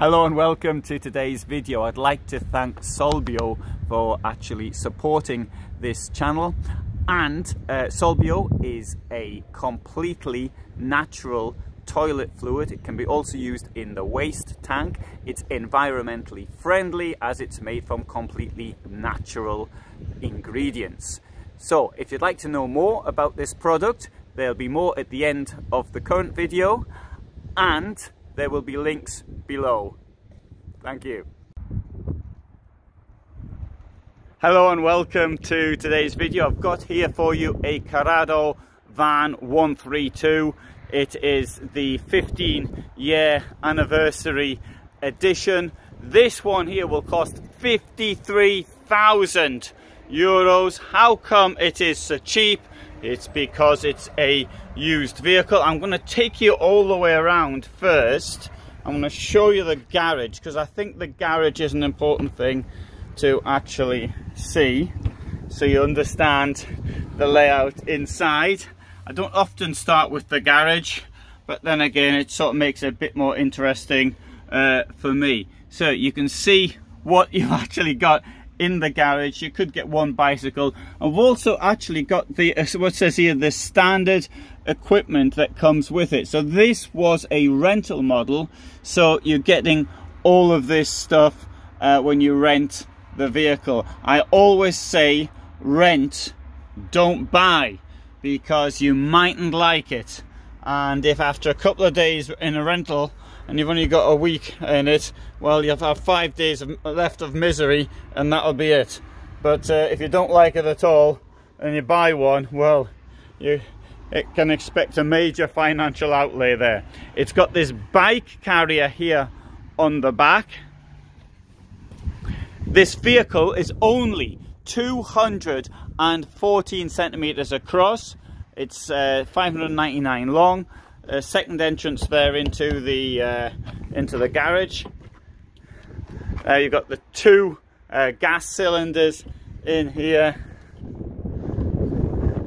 Hello and welcome to today's video. I'd like to thank Solbio for actually supporting this channel. And Solbio is a completely natural toilet fluid. It can be also used in the waste tank. It's environmentally friendly as it's made from completely natural ingredients. So if you'd like to know more about this product, there'll be more at the end of the current video and there will be links below. Thank you. Hello and welcome to today's video. I've got here for you a Carado Van 132. It is the 15-year anniversary edition. This one here will cost €53,000. How come it is so cheap? It's because it's a used vehicle. I'm going to take you all the way around first. I'm going to show you the garage because I think the garage is an important thing to actually see so you understand the layout inside. I don't often start with the garage, but then again it sort of makes it a bit more interesting for me. So you can see what you've actually got in the garage. You could get one bicycle. I've also actually got the what says here, the standard equipment that comes with it. So this was a rental model, so you're getting all of this stuff when you rent the vehicle. I always say rent, don't buy, because you mightn't like it, and if after a couple of days in a rental and you've only got a week in it, well, you'll have 5 days left of misery and that'll be it. But if you don't like it at all and you buy one, well, it can expect a major financial outlay there. It's got this bike carrier here on the back. This vehicle is only 214 centimeters across. It's 599 long. A second entrance there into the garage. You've got the two gas cylinders in here,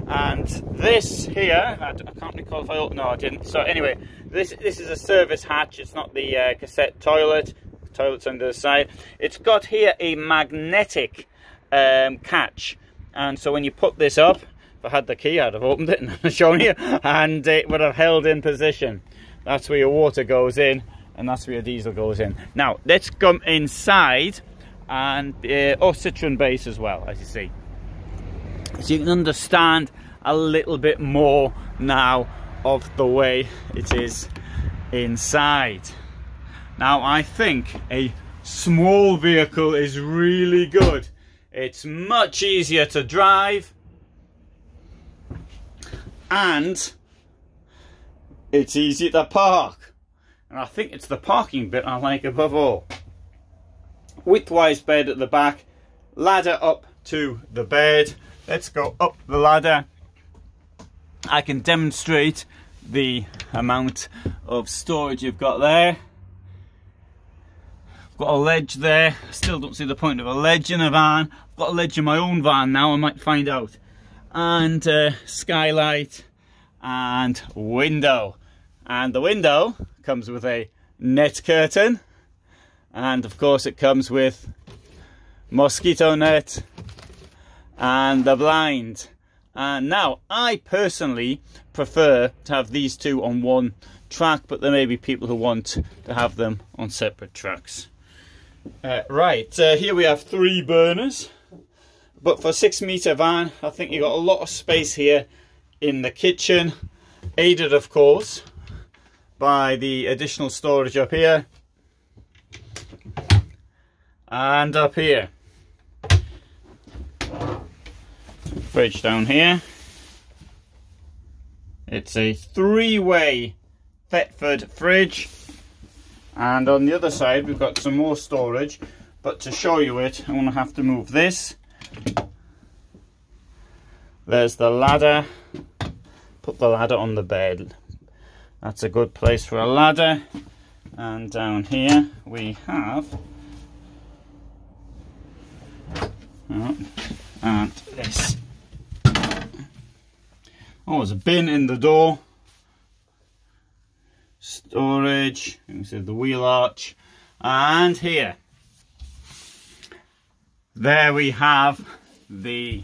and this here, I can't recall if I opened. No, I didn't. So anyway, this is a service hatch. It's not the cassette toilet. The toilet's under the side. It's got here a magnetic catch, and so when you put this up, if I had the key, I'd have opened it and shown you, and it would have held in position. That's where your water goes in, and that's where your diesel goes in. Now let's come inside, and Citroën base as well, as you see, so you can understand a little bit more now of the way it is inside. Now I think a small vehicle is really good. It's much easier to drive, and it's easy to park, and I think it's the parking bit I like above all. Widthwise bed at the back, ladder up to the bed. Let's go up the ladder. I can demonstrate the amount of storage you've got there. I've got a ledge there. I still don't see the point of a ledge in a van. I've got a ledge in my own van now, I might find out. And skylight and window, and the window comes with a net curtain, and of course it comes with mosquito net and the blind. And now I personally prefer to have these two on one track, but there may be people who want to have them on separate tracks. Here we have three burners. But for a 6-meter van, I think you've got a lot of space here in the kitchen, aided of course by the additional storage up here and up here. Fridge down here. It's a three-way Thetford fridge, and on the other side we've got some more storage, but to show you it, I'm going to have to move this. There's the ladder. Put the ladder on the bed. That's a good place for a ladder. And down here we have and this. Oh, there's a bin in the door. Storage. You can see the wheel arch. and here. There we have the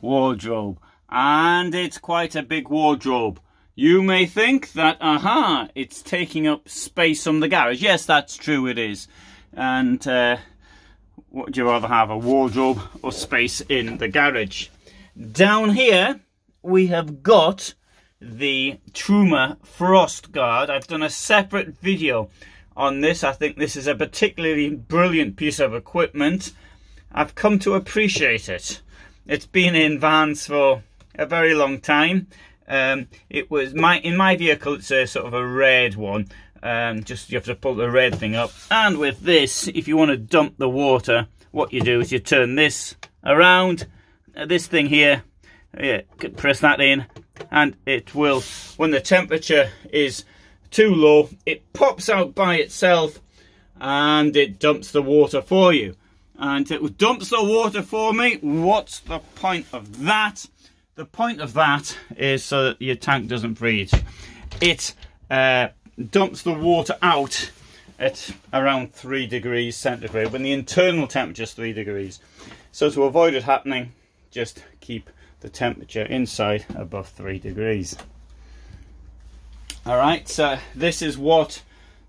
wardrobe, and it's quite a big wardrobe. You may think that, aha, it's taking up space on the garage. Yes, that's true, it is. And what do you rather have, a wardrobe or space in the garage? Down here, we have got the Truma Frost Guard. I've done a separate video on this. I think this is a particularly brilliant piece of equipment. I've come to appreciate it. It's been in vans for a very long time. It was in my vehicle. It's a sort of a red one. Just you have to pull the red thing up. And with this, if you want to dump the water, what you do is you turn this around. This thing here, yeah, press that in, and it will. When the temperature is too low, it pops out by itself, and it dumps the water for you. And it dumps the water for me. What's the point of that? The point of that is so that your tank doesn't breathe. It dumps the water out at around 3 degrees centigrade, when the internal temperature is 3 degrees. So to avoid it happening, just keep the temperature inside above 3 degrees. All right, so this is what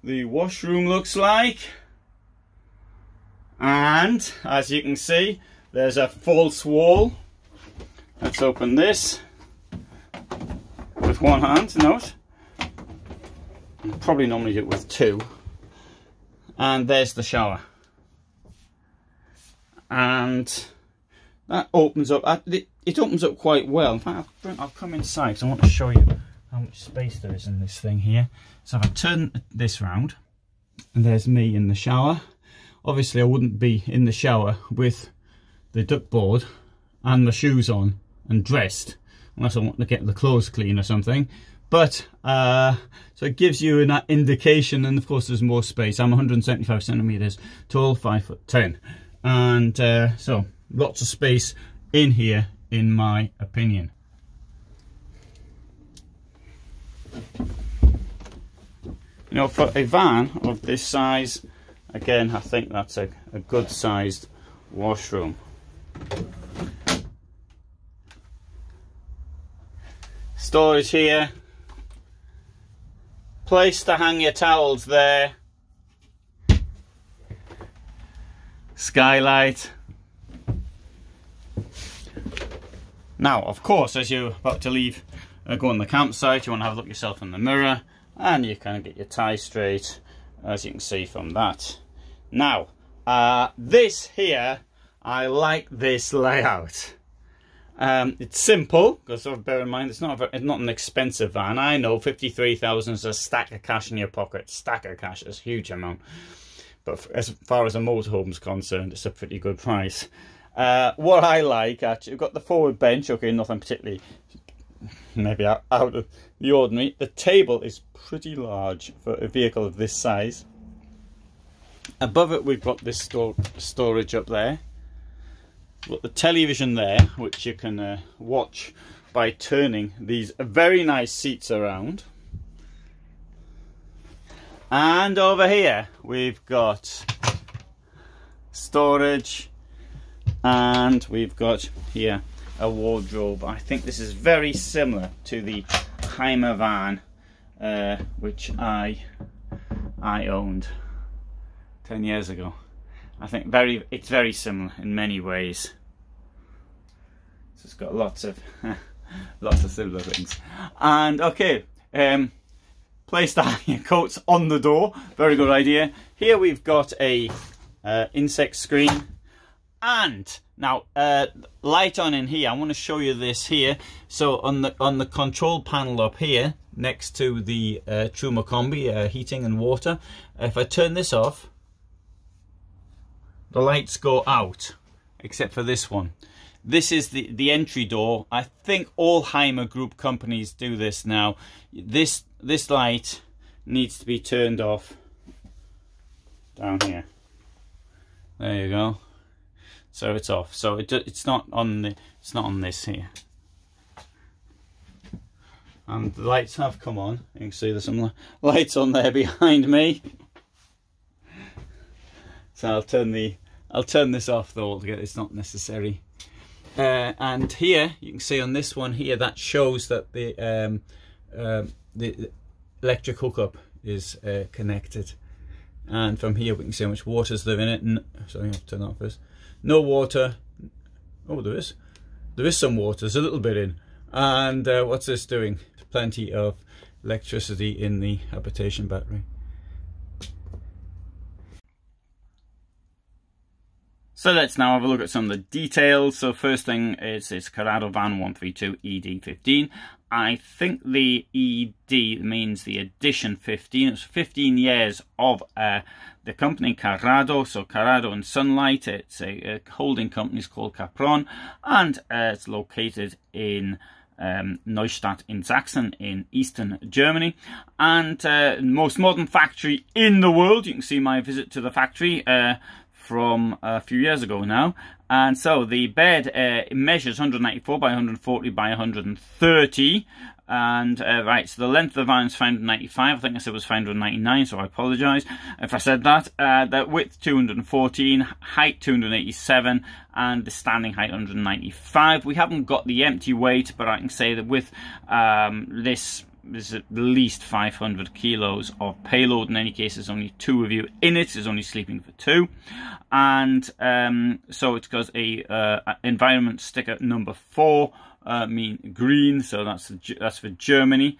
the washroom looks like. And as you can see, there's a false wall. Let's open this with one hand. Note, probably normally do it with two. And there's the shower, and that opens up. It opens up quite well. In fact, I'll come inside because I want to show you how much space there is in this thing here. So if I turn this round, and there's me in the shower. Obviously, I wouldn't be in the shower with the duckboard and the shoes on and dressed, unless I want to get the clothes clean or something. But, so it gives you an indication, and of course there's more space. I'm 175 centimetres tall, 5'10". And so, lots of space in here, in my opinion. You know, for a van of this size, again, I think that's a good sized washroom. Storage here. Place to hang your towels there. Skylight. Now, of course, as you're about to leave, go on the campsite, you want to have a look yourself in the mirror, and you kind of get your tie straight, as you can see from that. Now, this here, I like this layout. It's simple, because bear in mind, it's not an expensive van. I know 53,000 is a stack of cash in your pocket. Stack of cash is a huge amount. But as far as a motorhome's concerned, it's a pretty good price. What I like, actually, we've got the forward bench. Okay, nothing particularly, maybe out of the ordinary. The table is pretty large for a vehicle of this size. Above it, we've got this storage up there. We've got the television there, which you can watch by turning these very nice seats around. And over here we've got storage, and we've got here a wardrobe. I think this is very similar to the Heimer van, which I owned 10 years ago. I think it's very similar in many ways. So it's got lots of similar things. And okay, place to hang your coats on the door. Very good idea. Here we've got a insect screen, and now light on in here. I want to show you this here. So on the control panel up here, next to the Truma Combi heating and water. If I turn this off, the lights go out, except for this one. This is the entry door. I think all Heimer Group companies do this now. This light needs to be turned off down here. There you go. So it's off. So it's not on this here. And the lights have come on. You can see there's some lights on there behind me. So I'll turn this off though altogether, it's not necessary. And here you can see on this one here that shows that the electric hookup is connected, and from here we can see how much water's there in it. And sorry, I have to turn that off first. No water. Oh, there is some water, there's a little bit in. And what's this doing? Plenty of electricity in the habitation battery. So let's now have a look at some of the details. So first thing is this Carado V132 ED15. I think the ED means the edition 15. It's 15 years of the company Carado. So Carado and Sunlight. It's a holding company, it's called Capron, and it's located in Neustadt in Sachsen in eastern Germany, and most modern factory in the world. You can see my visit to the factory from a few years ago now. And so the bed measures 194 by 140 by 130, and right, so the length of the van is 595. I think I said it was 599, so I apologize if I said that. The width 214, height 287, and the standing height 195. We haven't got the empty weight, but I can say that with this is at least 500 kilos of payload. In any case, there's only two of you in it. There's only sleeping for two. And so it's got a environment sticker number 4, mean green. So that's for Germany.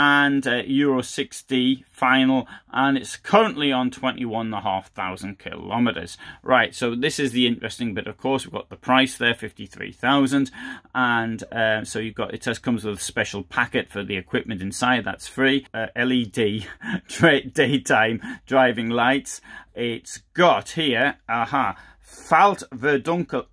And Euro 6D final, and it's currently on 21,500 kilometers. Right, so this is the interesting bit. Of course, we've got the price there, 53,000, and so you've got, it just comes with a special packet for the equipment inside. That's free. LED daytime driving lights. It's got here, aha, Faltverdunkelung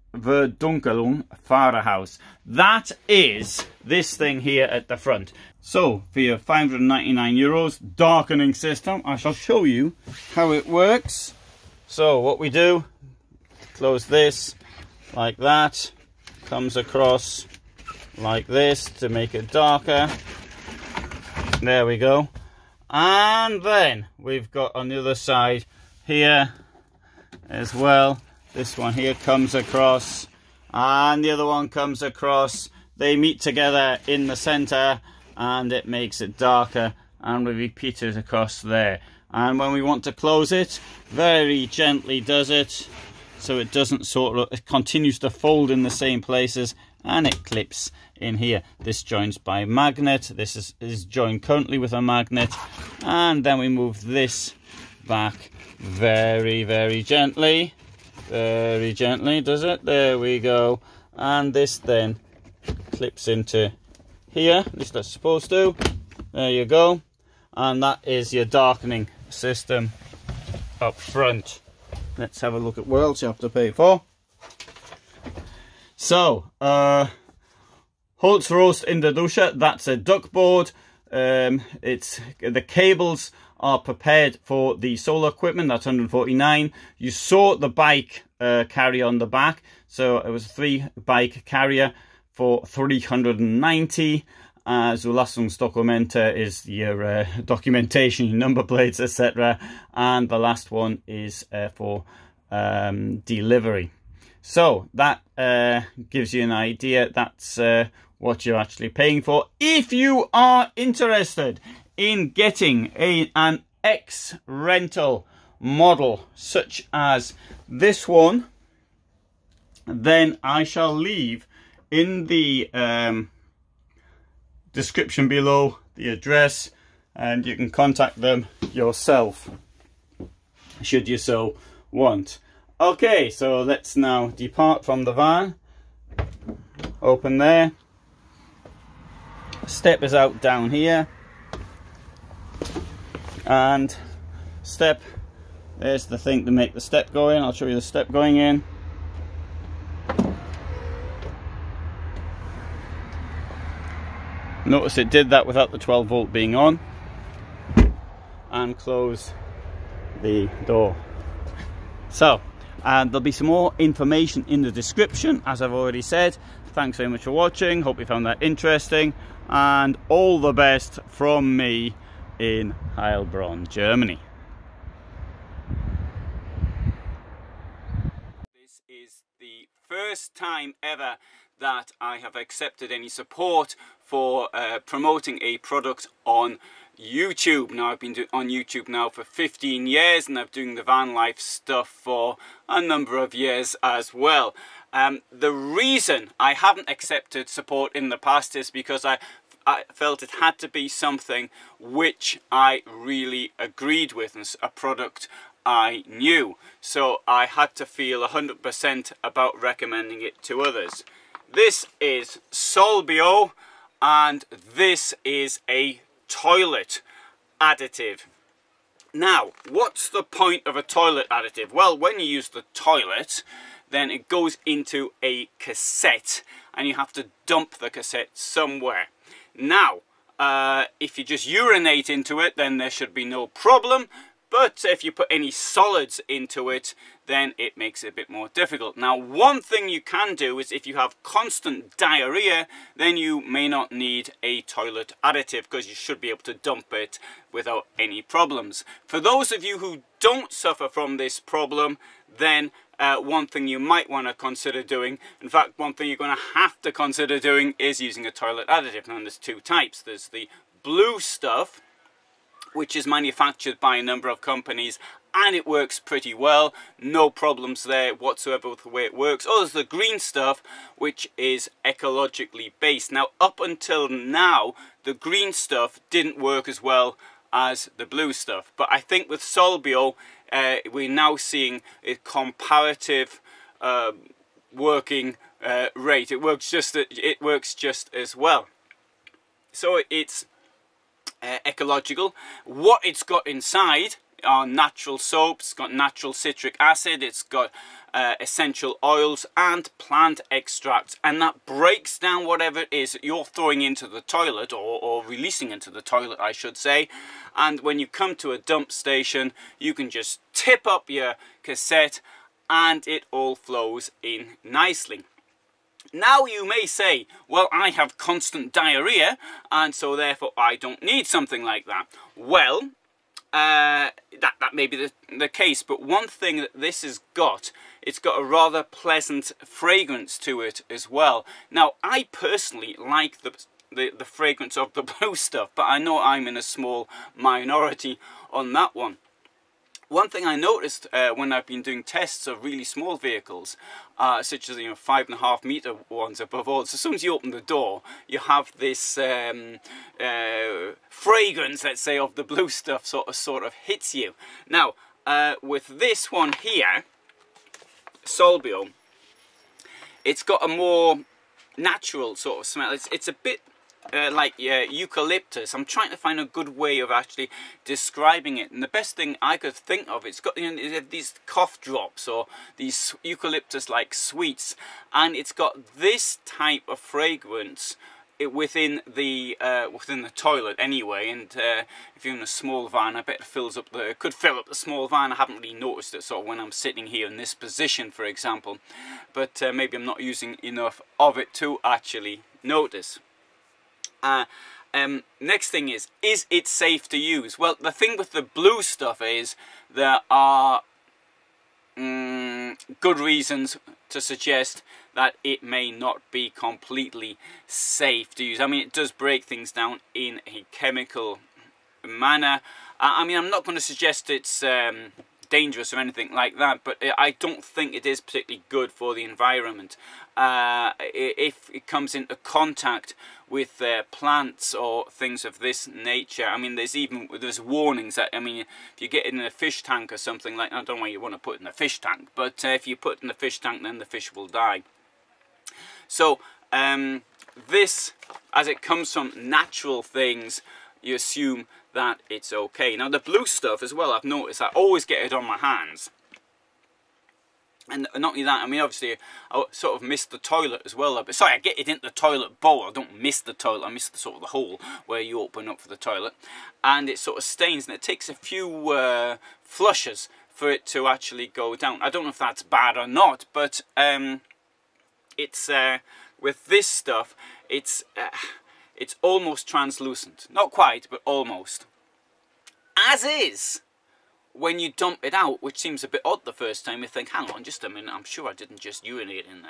Fahrerhaus. That is this thing here at the front. So for your 599 euros darkening system, I shall show you how it works. So what we do, close this like that, comes across like this to make it darker. There we go. And then we've got on the other side here as well. This one here comes across, and the other one comes across. They meet together in the center, and it makes it darker, and we repeat it across there. And when we want to close it, very gently does it, so it doesn't sort of, it continues to fold in the same places, and it clips in here. This joins by magnet. This is joined currently with a magnet, and then we move this back very, very gently. Very gently does it, there we go, and this then clips into here, at least that's supposed to. There you go, and that is your darkening system up front. Let's have a look at what else you have to pay for. So Holz Roast in the Dusche, that's a duckboard. It's the cables are prepared for the solar equipment. That's 149. You saw the bike carrier on the back, so it was a 3-bike carrier for 390. Zulastungsdokumente is your documentation, your number plates, etc. And the last one is for delivery. So that gives you an idea. That's what you're actually paying for. If you are interested in getting an ex-rental model such as this one, then I shall leave in the description below the address, and you can contact them yourself should you so want. Okay, so let's now depart from the van. Open there, step is out down here, and step, there's the thing to make the step go in. I'll show you the step going in. Notice it did that without the 12 volt being on, and close the door. So, and there'll be some more information in the description, as I've already said. Thanks very much for watching. Hope you found that interesting, and all the best from me in Heilbronn, Germany. first time ever that I have accepted any support for promoting a product on YouTube. Now, I've been on YouTube now for 15 years and I've been doing the van life stuff for a number of years as well. The reason I haven't accepted support in the past is because I felt it had to be something which I really agreed with and a product I knew. So I had to feel 100% about recommending it to others. This is Solbio and this is a toilet additive. Now, what's the point of a toilet additive? Well, when you use the toilet, then it goes into a cassette and you have to dump the cassette somewhere. Now, if you just urinate into it, then there should be no problem. But if you put any solids into it, then it makes it a bit more difficult. Now, one thing you can do is if you have constant diarrhea, then you may not need a toilet additive because you should be able to dump it without any problems. For those of you who don't suffer from this problem, then one thing you might want to consider doing, in fact, one thing you're going to have to consider doing is using a toilet additive. Now, there's two types. There's the blue stuff, which is manufactured by a number of companies and it works pretty well, no problems there whatsoever with the way it works. Oh, there's the green stuff, which is ecologically based. Now, up until now, the green stuff didn't work as well as the blue stuff. But I think with Solbio, we're now seeing a comparative working rate. It works just as well. So it's ecological. What it's got inside are natural soaps, it's got natural citric acid, it's got essential oils and plant extracts, and that breaks down whatever it is that you're throwing into the toilet, or releasing into the toilet I should say. And when you come to a dump station, you can just tip up your cassette and it all flows in nicely. Now, you may say, well, I have constant diarrhea and so therefore I don't need something like that. Well, that may be the case, but one thing that this has got, it's got a rather pleasant fragrance to it as well. Now, I personally like the fragrance of the blue stuff, but I know I'm in a small minority on that one. One thing I noticed when I've been doing tests of really small vehicles, such as, you know, 5.5 meter ones above all, so as soon as you open the door, you have this fragrance, let's say, of the blue stuff sort of hits you. Now, with this one here, Solbio, it's got a more natural sort of smell. It's a bit like eucalyptus. I'm trying to find a good way of actually describing it, and the best thing I could think of, it's got, you know, these cough drops or these eucalyptus like sweets, and it's got this type of fragrance within the toilet anyway. And if you're in a small van, I bet it could fill up the small van. I haven't really noticed it sort of when I'm sitting here in this position, for example, but maybe I'm not using enough of it to actually notice. Next thing is it safe to use? Well, the thing with the blue stuff is there are good reasons to suggest that it may not be completely safe to use. I mean, it does break things down in a chemical manner. I mean, I'm not going to suggest it's dangerous or anything like that, but I don't think it is particularly good for the environment. If it comes into contact with plants or things of this nature, I mean, there's warnings that, I mean, if you get in a fish tank or something like that, I don't know why you want to put in a fish tank, but if you put in a fish tank, then the fish will die. So this, as it comes from natural things, you assume that it's okay. Now, the blue stuff as well, I've noticed I always get it on my hands, and not only that, I mean, obviously I sort of miss the toilet as well. But sorry, I get it into the toilet bowl, I don't miss the toilet, I miss the sort of the hole where you open up for the toilet, and it sort of stains, and it takes a few flushes for it to actually go down. I don't know if that's bad or not, but it's with this stuff, it's almost translucent, not quite, but almost. As is when you dump it out, which seems a bit odd the first time, you think, hang on just a minute, I'm sure I didn't just urinate in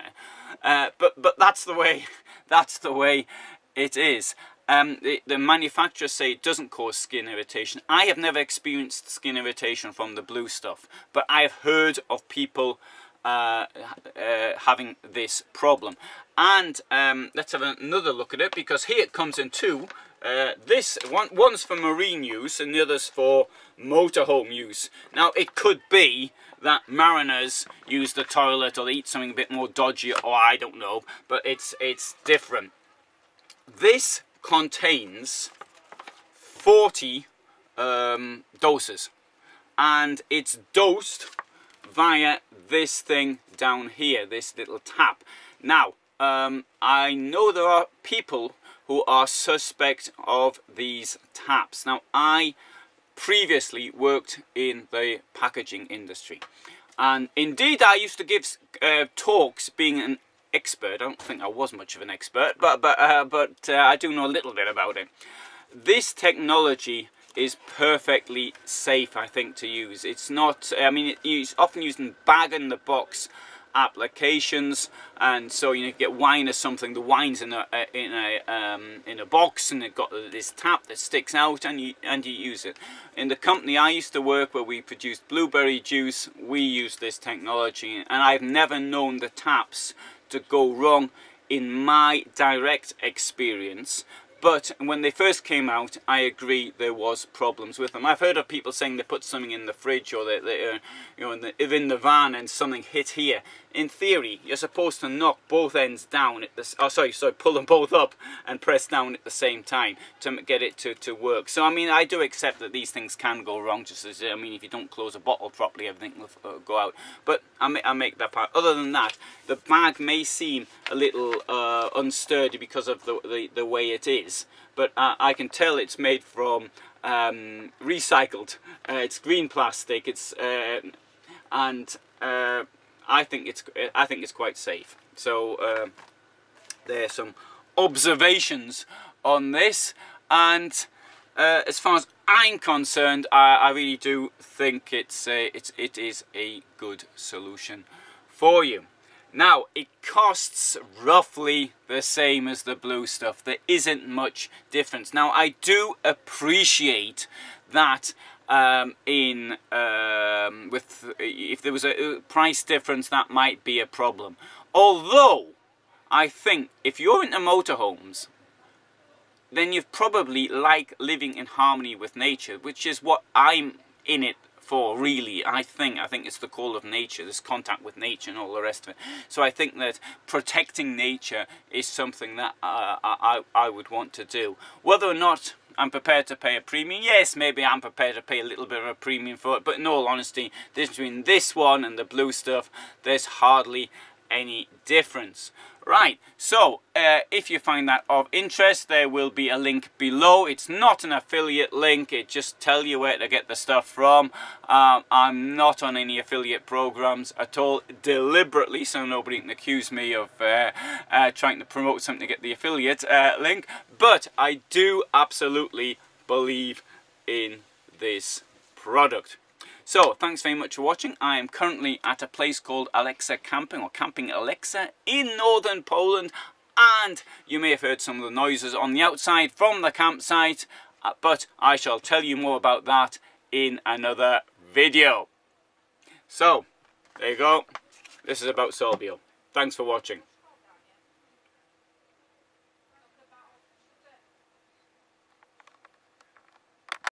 there. But that's the way it is. The manufacturers say it doesn't cause skin irritation. I have never experienced skin irritation from the blue stuff, but I have heard of people having this problem. And let's have another look at it, because here it comes in two. This one, one's for marine use and the other's for motorhome use. Now it could be that mariners use the toilet or they eat something a bit more dodgy, or I don't know, but it's different. This contains 40 doses, and it's dosed via this thing down here, this little tap. Now I know there are people who are suspect of these taps. Now I previously worked in the packaging industry, and indeed I used to give talks being an expert. I don't think I was much of an expert, but I do know a little bit about it. This technology is perfectly safe, I think, to use. It's not, I mean, it's often used in bag-in-the-box applications, and so you know, you get wine or something. The wine's in a box, and it got this tap that sticks out, and you use it. In the company I used to work, where we produced blueberry juice, we used this technology, and I've never known the taps to go wrong in my direct experience. But when they first came out, I agree there was problems with them. I've heard of people saying they put something in the fridge, or they you know, in the van, and something hit here. In theory, you're supposed to knock both ends down at the, oh sorry, pull them both up and press down at the same time to get it to work. So I mean, I do accept that these things can go wrong. Just as, I mean, if you don't close a bottle properly, everything will go out. But I make that part. Other than that, the bag may seem a little unsturdy because of the way it is. But I can tell it's made from recycled, it's green plastic, it's and I think it's quite safe. So there are some observations on this, and as far as I'm concerned, I really do think it is a good solution for you. Now, it costs roughly the same as the blue stuff. There isn't much difference. Now, I do appreciate that if there was a price difference, that might be a problem. Although, I think if you're into motorhomes, then you've probably like living in harmony with nature, which is what I'm in it for, really. I think it's the call of nature, this contact with nature and all the rest of it. So I think that protecting nature is something that I would want to do. Whether or not I'm prepared to pay a premium, yes, maybe I'm prepared to pay a little bit of a premium for it, but in all honesty, between this one and the blue stuff, there's hardly any difference. Right, so if you find that of interest, there will be a link below. It's not an affiliate link, it just tells you where to get the stuff from. I'm not on any affiliate programs at all, deliberately, so nobody can accuse me of trying to promote something to get the affiliate link. But I do absolutely believe in this product. So, thanks very much for watching. I am currently at a place called Alexa Camping, or Camping Alexa, in northern Poland, and you may have heard some of the noises on the outside from the campsite, but I shall tell you more about that in another video. So, there you go. This is about Solbio. Thanks for watching.